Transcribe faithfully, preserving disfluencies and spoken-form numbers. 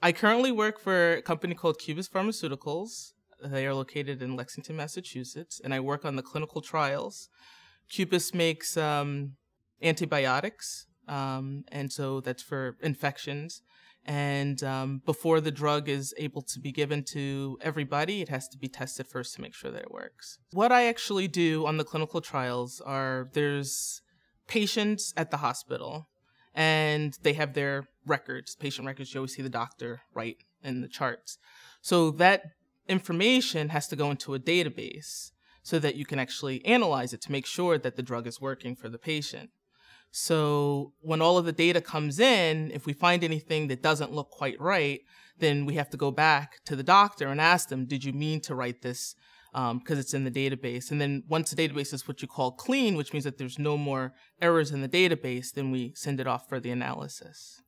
I currently work for a company called Cubist Pharmaceuticals. They are located in Lexington, Massachusetts, and I work on the clinical trials. Cubist makes um, antibiotics, um, and so that's for infections. And um, before the drug is able to be given to everybody, it has to be tested first to make sure that it works. What I actually do on the clinical trials are there's patients at the hospital, and they have their records, patient records. You always see the doctor write in the charts. So that information has to go into a database so that you can actually analyze it to make sure that the drug is working for the patient. So when all of the data comes in, if we find anything that doesn't look quite right, then we have to go back to the doctor and ask them, did you mean to write this? Um, because it's in the database. And then once the database is what you call clean, which means that there's no more errors in the database, then we send it off for the analysis.